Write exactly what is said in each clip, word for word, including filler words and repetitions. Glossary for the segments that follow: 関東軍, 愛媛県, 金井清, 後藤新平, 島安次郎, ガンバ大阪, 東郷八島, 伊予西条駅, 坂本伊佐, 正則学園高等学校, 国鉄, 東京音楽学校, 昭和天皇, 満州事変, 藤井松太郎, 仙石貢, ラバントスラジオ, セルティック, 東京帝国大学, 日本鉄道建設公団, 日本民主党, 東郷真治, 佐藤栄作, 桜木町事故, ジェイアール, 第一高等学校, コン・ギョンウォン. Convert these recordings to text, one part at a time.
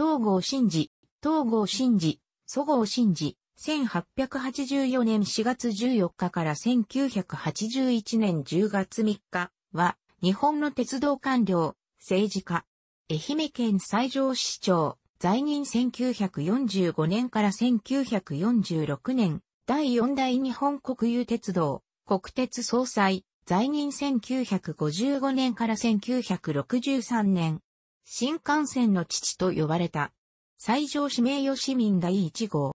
東郷真治、東郷真治、十郷真治、せんはっぴゃくはちじゅうよねんしがつじゅうよっかからせんきゅうひゃくはちじゅういちねんじゅうがつみっかは、日本の鉄道官僚、政治家、愛媛県西条市長、在任せんきゅうひゃくよんじゅうごねんからせんきゅうひゃくよんじゅうろくねん、だいよん代日本国有鉄道、国鉄総裁、在任せんきゅうひゃくごじゅうごねんからせんきゅうひゃくろくじゅうさんねん、新幹線の父と呼ばれた、西条市名誉市民だいいちご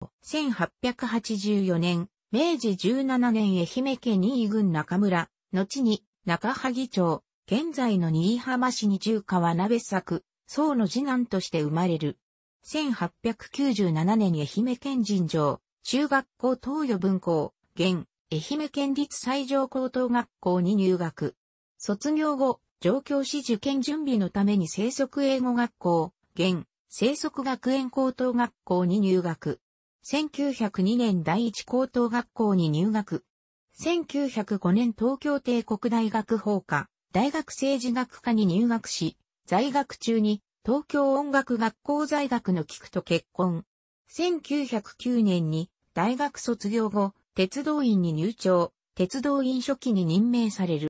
う。せんはっぴゃくはちじゅうよねん、めいじじゅうななねん愛媛県新居郡中村、後に中萩町、現在の新居浜市に中川鍋作、曽の次男として生まれる。せんはっぴゃくきゅうじゅうななねん愛媛県尋常、中学校東予分校、現、愛媛県立西条高等学校に入学。卒業後、上京し受験準備のために生息英語学校、現、生息学園高等学校に入学。せんきゅうひゃくにねん第一高等学校に入学。せんきゅうひゃくごねん東京帝国大学法科、大学政治学科に入学し、在学中に東京音楽学校在学の菊と結婚。せんきゅうひゃくきゅうねんに大学卒業後、鉄道員に入庁、鉄道員初期に任命される。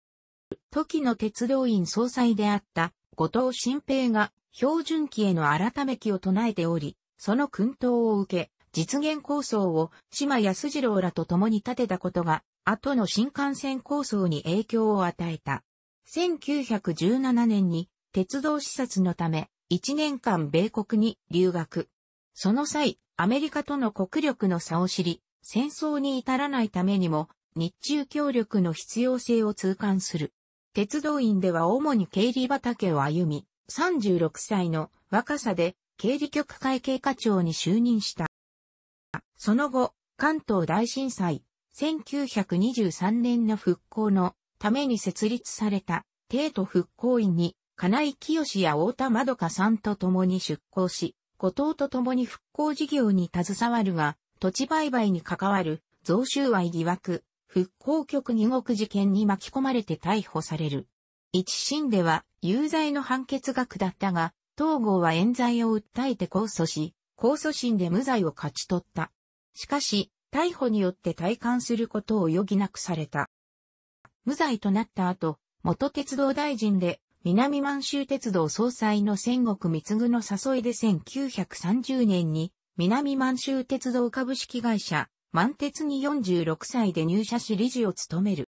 時の鉄道員総裁であった後藤新平が標準期への改め期を唱えており、その薫陶を受け、実現構想を島安次郎らと共に立てたことが、後の新幹線構想に影響を与えた。せんきゅうひゃくじゅうななねんに、鉄道視察のため、いちねんかん米国に留学。その際、アメリカとの国力の差を知り、戦争に至らないためにも、日中協力の必要性を痛感する。鉄道員では主に経理畑を歩み、さんじゅうろくさいの若さで、経理局会計課長に就任した。その後、関東大震災、せんきゅうひゃくにじゅうさんねんの復興のために設立された、帝都復興院に、金井清や太田まどかさんと共に出向し、後藤と共に復興事業に携わるが、土地売買に関わる、贈収賄疑惑、復興局二獄事件に巻き込まれて逮捕される。一審では、有罪の判決が下ったが、東郷は冤罪を訴えて控訴し、控訴審で無罪を勝ち取った。しかし、逮捕によって退官することを余儀なくされた。無罪となった後、元鉄道大臣で、南満州鉄道総裁の千石貢の誘いでせんきゅうひゃくさんじゅうねんに、南満州鉄道株式会社、満鉄によんじゅうろくさいで入社し理事を務める。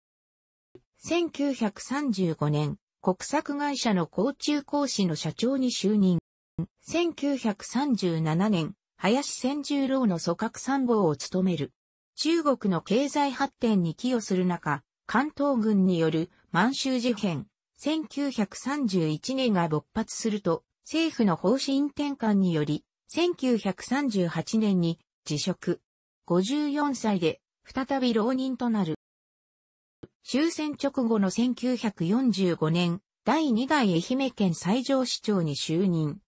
せんきゅうひゃくさんじゅうごねん、国策会社の甲冑工士の社長に就任。せんきゅうひゃくさんじゅうななねん、林千十郎の組閣参謀を務める。中国の経済発展に寄与する中、関東軍による満州事変、せんきゅうひゃくさんじゅういちねんが勃発すると、政府の方針転換により、せんきゅうひゃくさんじゅうはちねんに辞職。ごじゅうよんさいで再び浪人となる。終戦直後のせんきゅうひゃくよんじゅうごねん、だいに代愛媛県西条市長に就任。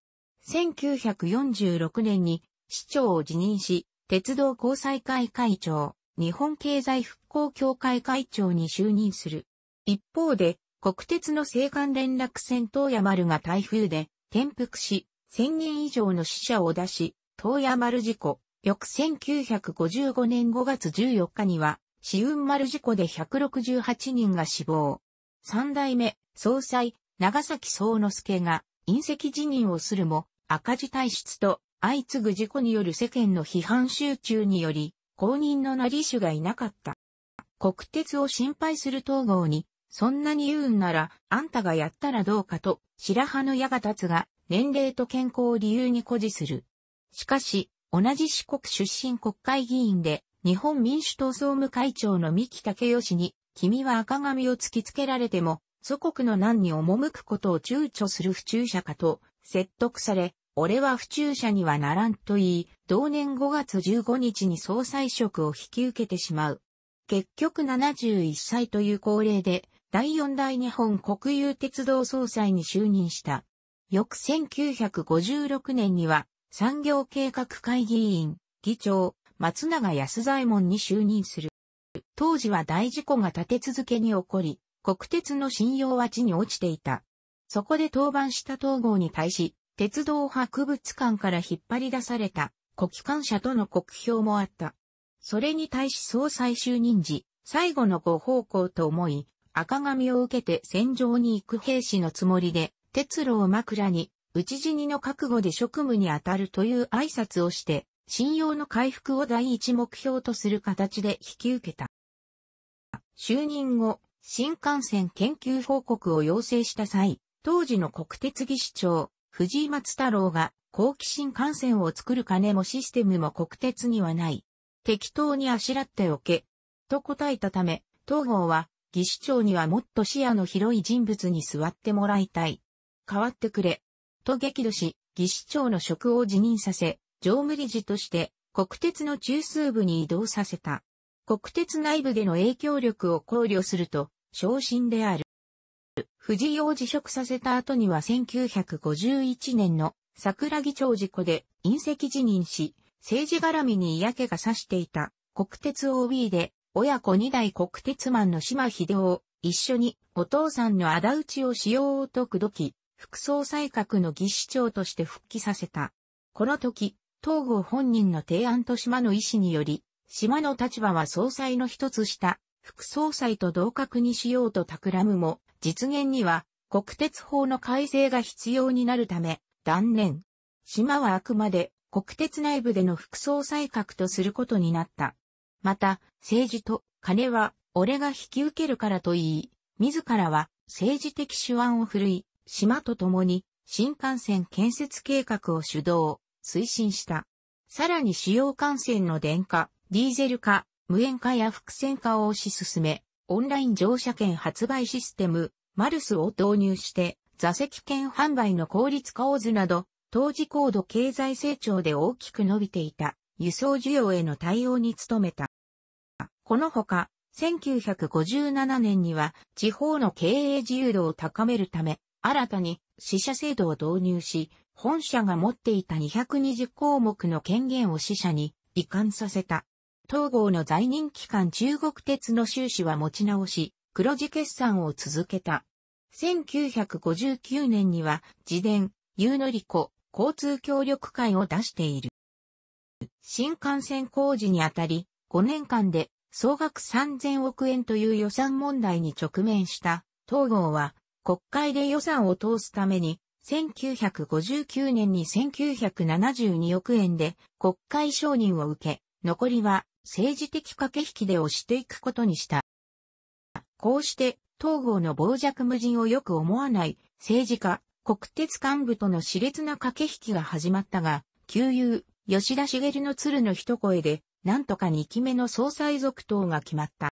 せんきゅうひゃくよんじゅうろくねんに市長を辞任し、鉄道交済会会長、日本経済復興協会会長に就任する。一方で、国鉄の青函連絡船洞爺丸が台風で転覆し、せんにん以上の死者を出し、洞爺丸事故、翌せんきゅうひゃくごじゅうごねんごがつじゅうよっかには、紫雲丸事故でひゃくろくじゅうはちにんが死亡。三代目、総裁、長崎宗之助が、引責辞任をするも、赤字体質と、相次ぐ事故による世間の批判集中により、後任の成り手がいなかった。国鉄を心配する東郷に、そんなに言うんなら、あんたがやったらどうかと、白羽の矢が立つが、年齢と健康を理由に誇示する。しかし、同じ四国出身国会議員で、日本民主党総務会長の三木武義に、君は赤髪を突きつけられても、祖国の難に赴くことを躊躇する不忠者かと、説得され、俺は不忠者にはならんと言い、同年ごがつじゅうごにちに総裁職を引き受けてしまう。結局ななじゅういっさいという高齢で、だいよん代日本国有鉄道総裁に就任した。翌せんきゅうひゃくごじゅうろくねんには、産業計画会議員、議長、松永安左衛門に就任する。当時は大事故が立て続けに起こり、国鉄の信用は地に落ちていた。そこで登板した東郷に対し、鉄道博物館から引っ張り出された古機関車との酷評もあった。それに対し総裁就任時、最後のご奉公と思い、赤紙を受けて戦場に行く兵士のつもりで、鉄路を枕に、討ち死にの覚悟で職務に当たるという挨拶をして、信用の回復を第一目標とする形で引き受けた。就任後、新幹線研究報告を要請した際、当時の国鉄技師長、藤井松太郎が、後期新幹線を作る金もシステムも国鉄にはない。適当にあしらっておけ。と答えたため、東郷は、技師長にはもっと視野の広い人物に座ってもらいたい。代わってくれ。と激怒し、技師長の職を辞任させ、常務理事として、国鉄の中枢部に移動させた。国鉄内部での影響力を考慮すると、昇進である。藤井を辞職させた後にはせんきゅうひゃくごじゅういちねんの桜木町事故で引責辞任し、政治絡みに嫌気がさしていた国鉄 オービー で親子二代国鉄マンの島秀夫を一緒にお父さんの仇討ちをしようと口説き、副総裁格の技師長として復帰させた。この時、東郷本人の提案と島の意思により、島の立場は総裁の一つ下、副総裁と同格にしようと企むも、実現には国鉄法の改正が必要になるため断念。島はあくまで国鉄内部での副総裁格とすることになった。また、政治と金は俺が引き受けるからと言い、自らは政治的手腕を振るい、島と共に新幹線建設計画を主導、推進した。さらに主要幹線の電化、ディーゼル化、無煙化や複線化を推し進め、オンライン乗車券発売システム、マルスを導入して、座席券販売の効率化を図など、当時高度経済成長で大きく伸びていた、輸送需要への対応に努めた。このほか、せんきゅうひゃくごじゅうななねんには、地方の経営自由度を高めるため、新たに、支社制度を導入し、本社が持っていたにひゃくにじゅっこうもくの権限を支社に移管させた。東郷の在任期間中国鉄の収支は持ち直し、黒字決算を続けた。せんきゅうひゃくごじゅうきゅうねんには、自電、ゆうのりこ、交通協力会を出している。新幹線工事にあたり、ごねんかんで総額さんぜんおくえんという予算問題に直面した、東郷は、国会で予算を通すために、せんきゅうひゃくごじゅうきゅうねんにせんきゅうひゃくななじゅうにおくえんで国会承認を受け、残りは、政治的駆け引きで押していくことにした。こうして、東郷の傍若無人をよく思わない政治家、国鉄幹部との熾烈な駆け引きが始まったが、旧友、吉田茂の鶴の一声で、なんとかにきめの総裁続投が決まった。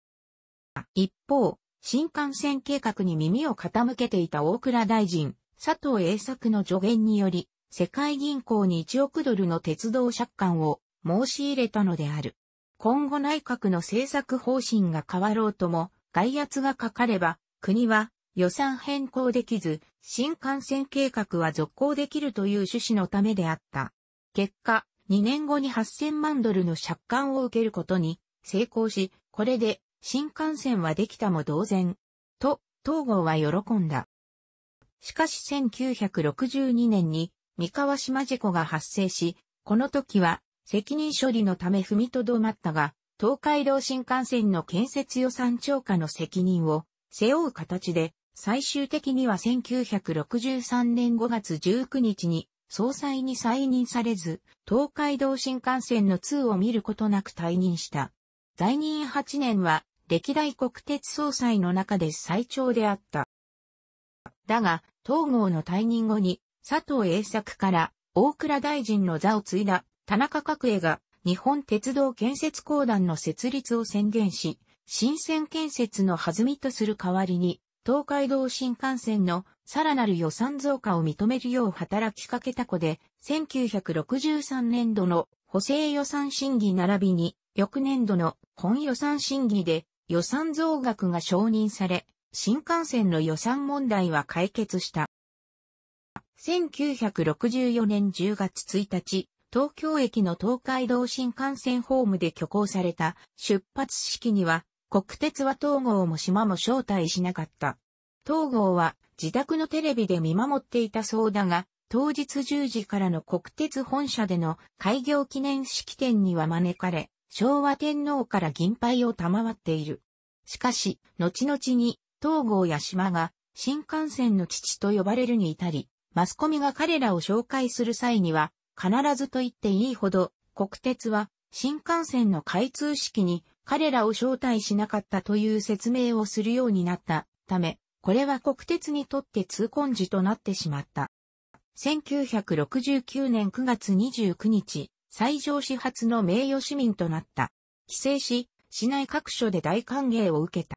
一方、新幹線計画に耳を傾けていた大蔵大臣、佐藤栄作の助言により、世界銀行にいちおくドルの鉄道借款を申し入れたのである。今後内閣の政策方針が変わろうとも、外圧がかかれば、国は予算変更できず、新幹線計画は続行できるという趣旨のためであった。結果、にねんごにはっせんまんドルの借款を受けることに成功し、これで新幹線はできたも同然。と、東郷は喜んだ。しかしせんきゅうひゃくろくじゅうにねんに三河島事故が発生し、この時は、責任処理のため踏みとどまったが、東海道新幹線の建設予算超過の責任を背負う形で、最終的にはせんきゅうひゃくろくじゅうさんねんごがつじゅうくにちに総裁に再任されず、東海道新幹線の通を見ることなく退任した。在任はちねんは歴代国鉄総裁の中で最長であった。だが、東郷の退任後に佐藤栄作から大蔵大臣の座を継いだ。田中角栄が日本鉄道建設公団の設立を宣言し、新線建設の弾みとする代わりに、東海道新幹線のさらなる予算増加を認めるよう働きかけた子で、せんきゅうひゃくろくじゅうさんねんどの補正予算審議並びに、翌年度の本予算審議で予算増額が承認され、新幹線の予算問題は解決した。せんきゅうひゃくろくじゅうよねんじゅうがつついたち、東京駅の東海道新幹線ホームで挙行された出発式には国鉄は東郷も島も招待しなかった。東郷は自宅のテレビで見守っていたそうだが、当日じゅうじからの国鉄本社での開業記念式典には招かれ、昭和天皇から銀杯を賜っている。しかし、後々に、東郷八島が、新幹線の父と呼ばれるに至り、マスコミが彼らを紹介する際には、必ずと言っていいほど、国鉄は、新幹線の開通式に、彼らを招待しなかったという説明をするようになったため、これは国鉄にとって痛恨事となってしまった。せんきゅうひゃくろくじゅうきゅうねんくがつにじゅうくにち、西条市初の名誉市民となった。帰省し、市内各所で大歓迎を受けた。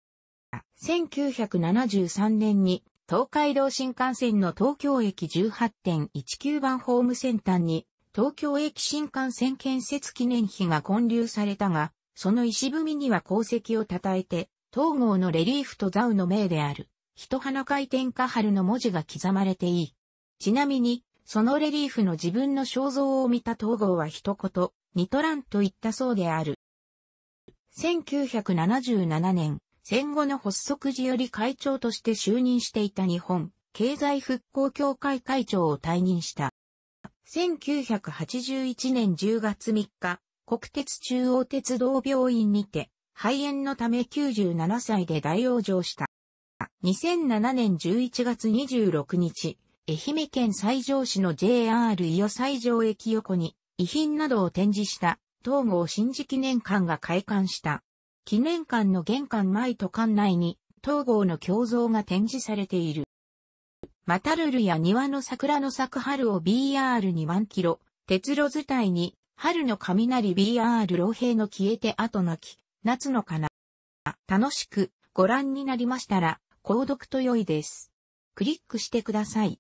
せんきゅうひゃくななじゅうさんねんに東海道新幹線の東京駅 じゅうはちてんいちきゅう 番ホームセンターに東京駅新幹線建設記念碑が建立されたが、その石踏みには功績を称えて、東郷のレリーフと座右の銘である、一花開天下春の文字が刻まれていい。ちなみに、そのレリーフの自分の肖像を見た東郷は一言、ニトランと言ったそうである。せんきゅうひゃくななじゅうななねん、戦後の発足時より会長として就任していた日本経済復興協会会長を退任した。せんきゅうひゃくはちじゅういちねんじゅうがつみっか、国鉄中央鉄道病院にて、肺炎のためきゅうじゅうななさいで大往生した。にせんななねんじゅういちがつにじゅうろくにち、愛媛県西条市の ジェイアール 伊予西条駅横に、遺品などを展示した、東郷真嗣記念館が開館した。記念館の玄関前と館内に、東郷の胸像が展示されている。マタルルや庭の桜の咲く春を ビーアール に万キロ、鉄路伝いに、春の雷 ビーアール 老兵の消えて後なき、夏のかな。楽しくご覧になりましたら、購読と良いです。クリックしてください。